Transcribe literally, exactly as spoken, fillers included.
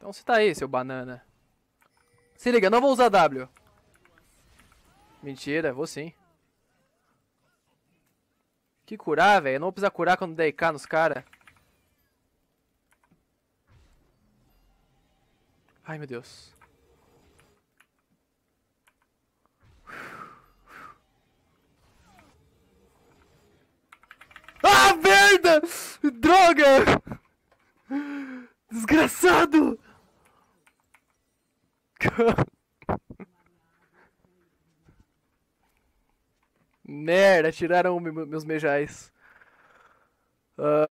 Então você tá aí, seu banana. Se liga, não vou usar W. Mentira, vou sim. Que curar, velho? Eu não vou precisar curar quando der I K nos caras. Ai, meu Deus. Ah, merda! Droga! Desgraçado! Merda, tiraram meus mejais. Uh...